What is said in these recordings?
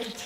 Red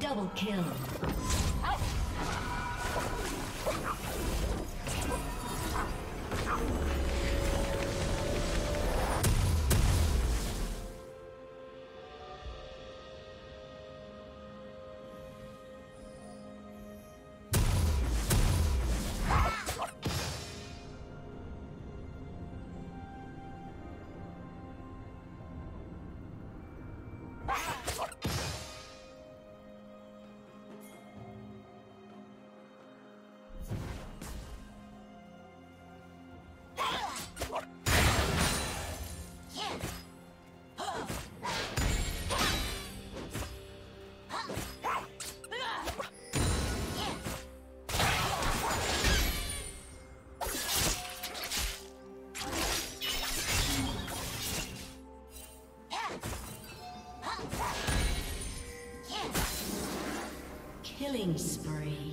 Double kill. Killing spree.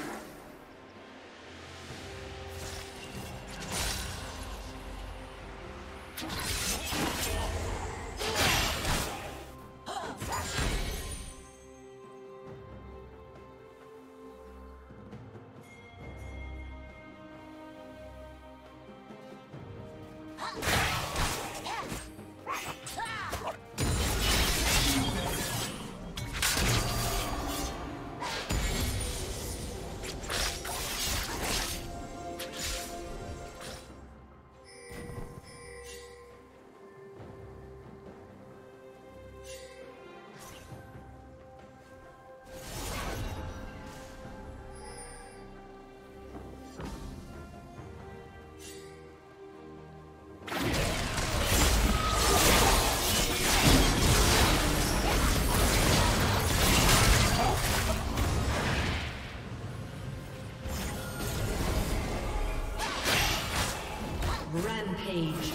Rampage.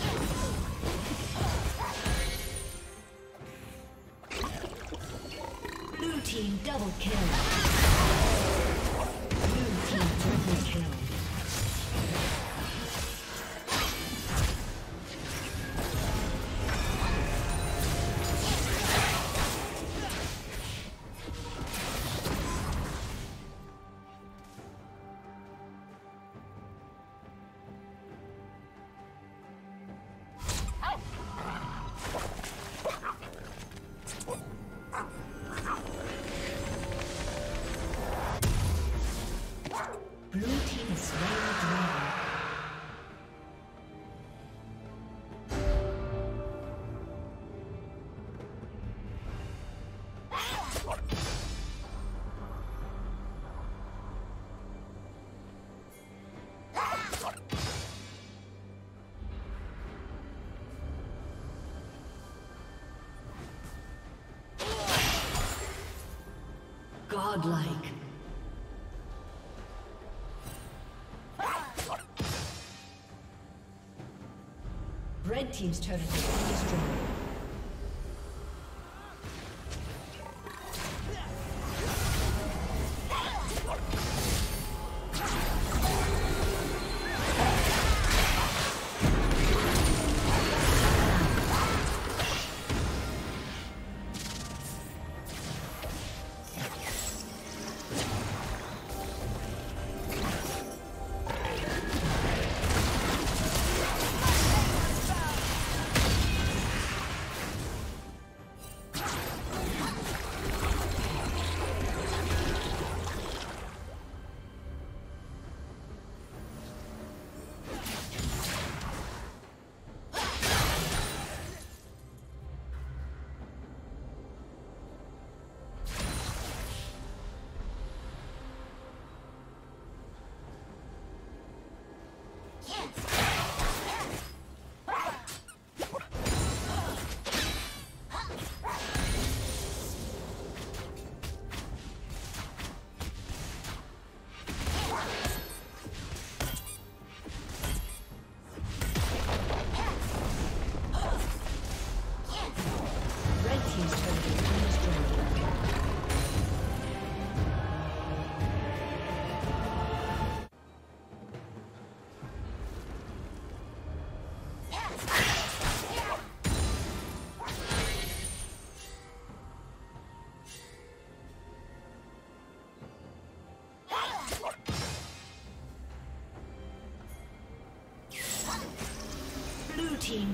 Blue team double kill. Blue team triple kill. Godlike. Red team's turret has been destroyed.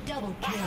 Double kill.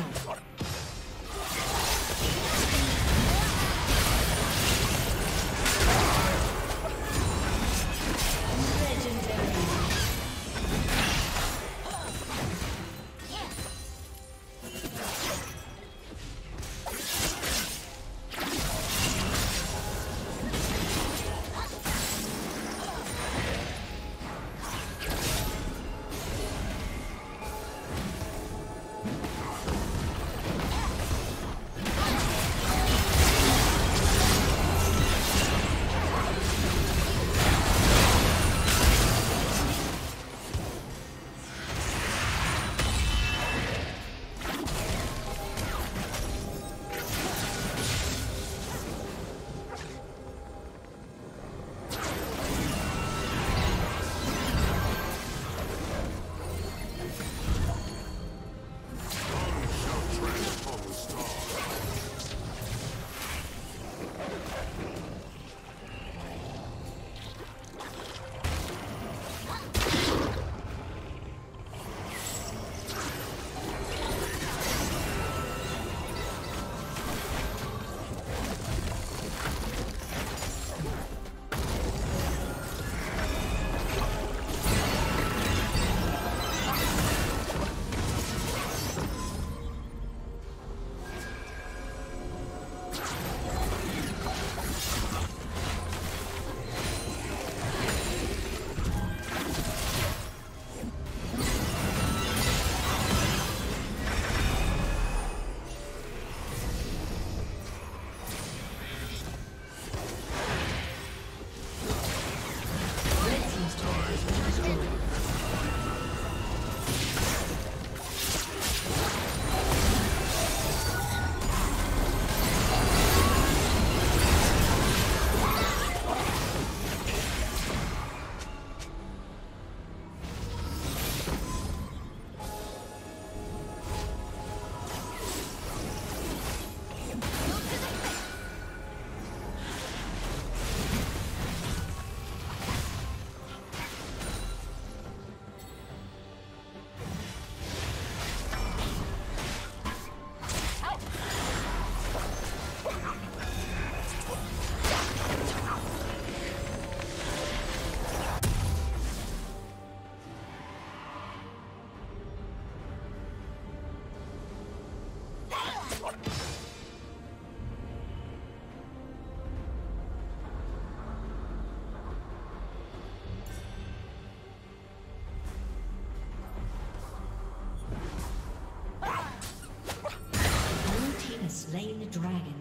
the dragon.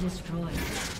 destroyed.